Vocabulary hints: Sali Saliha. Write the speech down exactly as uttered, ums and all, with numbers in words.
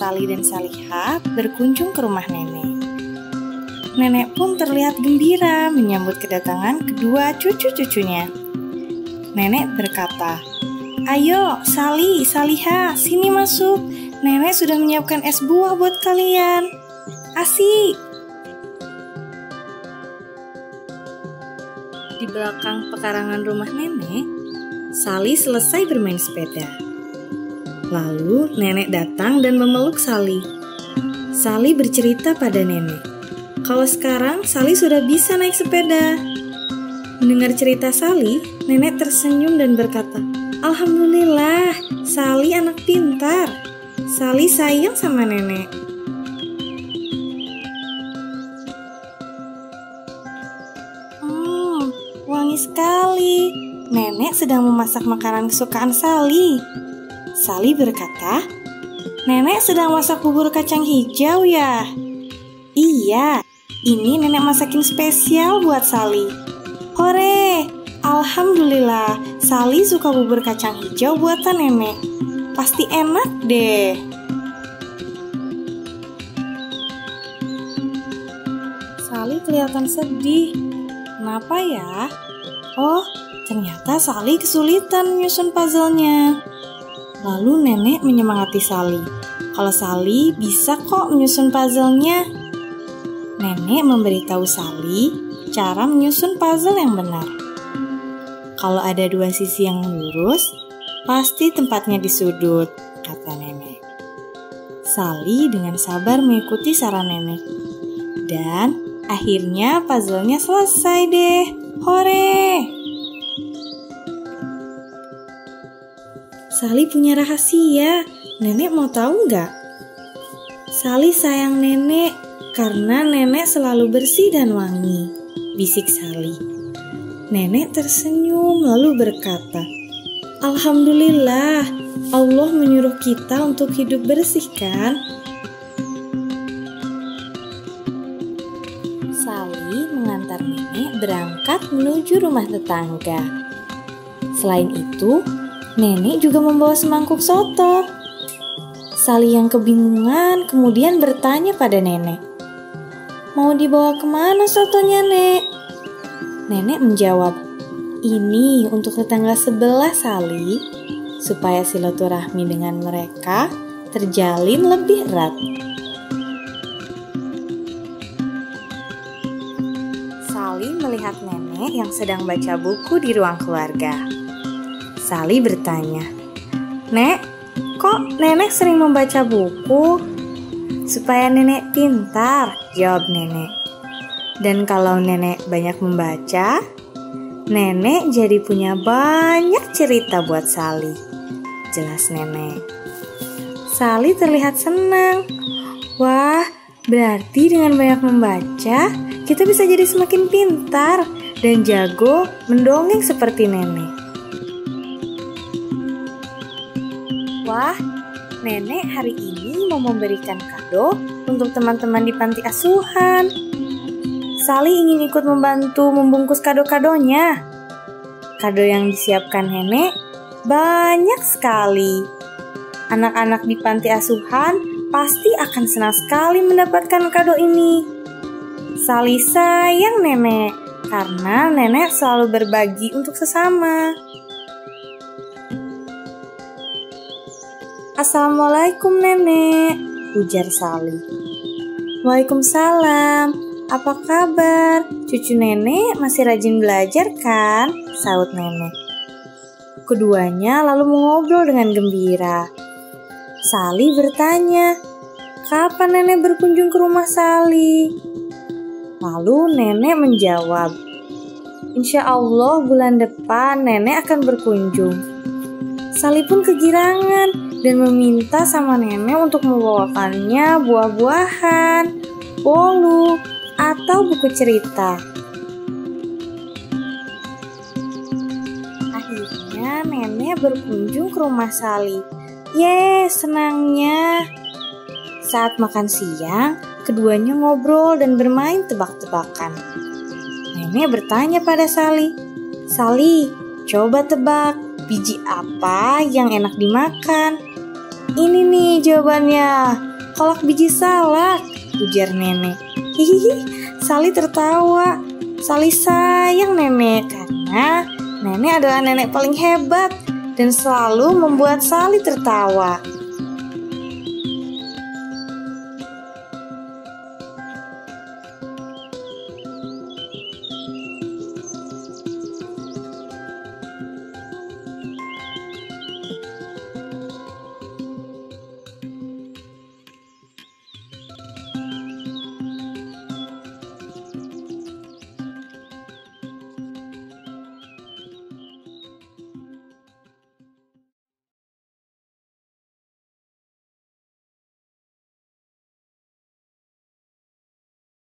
Sali dan Saliha berkunjung ke rumah nenek. Nenek pun terlihat gembira menyambut kedatangan kedua cucu-cucunya. Nenek berkata, "Ayo Sali, Saliha, sini masuk. Nenek sudah menyiapkan es buah buat kalian. Asik!" Di belakang pekarangan rumah nenek, Sali selesai bermain sepeda. Lalu nenek datang dan memeluk Sali. Sali bercerita pada nenek kalau sekarang Sali sudah bisa naik sepeda. Mendengar cerita Sali, nenek tersenyum dan berkata, "Alhamdulillah, Sali anak pintar. Sali sayang sama nenek." Wangi sekali. Nenek sedang memasak makanan kesukaan Sali. Sali berkata, "Nenek sedang masak bubur kacang hijau ya?" "Iya, ini nenek masakin spesial buat Sali." "Hore, alhamdulillah, Sali suka bubur kacang hijau buatan nenek. Pasti enak deh." Sali kelihatan sedih. Kenapa ya? Oh, ternyata Sali kesulitan menyusun puzzle-nya. Lalu nenek menyemangati Sali kalau Sali bisa kok menyusun puzzle-nya. Nenek memberitahu Sali cara menyusun puzzle yang benar. Kalau ada dua sisi yang lurus, pasti tempatnya di sudut, kata nenek. Sali dengan sabar mengikuti saran nenek. Dan akhirnya puzzle-nya selesai deh. Hore! Sali punya rahasia. Nenek mau tahu nggak? "Sali sayang nenek karena nenek selalu bersih dan wangi," bisik Sali. Nenek tersenyum lalu berkata, "Alhamdulillah, Allah menyuruh kita untuk hidup bersih kan?" Sali mengantar nenek berangkat menuju rumah tetangga. Selain itu, nenek juga membawa semangkuk soto. Sali yang kebingungan kemudian bertanya pada nenek, "Mau dibawa kemana sotonya, Nek?" Nenek menjawab, "Ini untuk tetangga sebelah Sali, supaya silaturahmi dengan mereka terjalin lebih erat." Sali melihat nenek yang sedang baca buku di ruang keluarga. Sali bertanya, "Nek, kok nenek sering membaca buku?" "Supaya nenek pintar," jawab nenek. "Dan kalau nenek banyak membaca, nenek jadi punya banyak cerita buat Sali," jelas nenek. Sali terlihat senang. "Wah, berarti dengan banyak membaca, kita bisa jadi semakin pintar dan jago mendongeng seperti nenek." Wah, nenek hari ini mau memberikan kado untuk teman-teman di panti asuhan. Sali ingin ikut membantu membungkus kado-kadonya. Kado yang disiapkan nenek banyak sekali. Anak-anak di panti asuhan pasti akan senang sekali mendapatkan kado ini. Sali sayang nenek karena nenek selalu berbagi untuk sesama. "Assalamualaikum nenek," ujar Sali. "Waalaikumsalam, apa kabar? Cucu nenek masih rajin belajar kan?" sahut nenek. Keduanya lalu mengobrol dengan gembira. Sali bertanya, "Kapan nenek berkunjung ke rumah Sali?" Lalu nenek menjawab, "Insya Allah bulan depan nenek akan berkunjung." Sali pun kegirangan dan meminta sama nenek untuk membawakannya buah-buahan, bolu, atau buku cerita. Akhirnya nenek berkunjung ke rumah Sali. Yeay, senangnya. Saat makan siang, keduanya ngobrol dan bermain tebak-tebakan. Nenek bertanya pada Sali, "Sali, coba tebak biji apa yang enak dimakan?" "Ini nih jawabannya, kolak biji salak, ujar nenek. Hihihi, Sali tertawa. Sali sayang nenek karena nenek adalah nenek paling hebat dan selalu membuat Sali tertawa.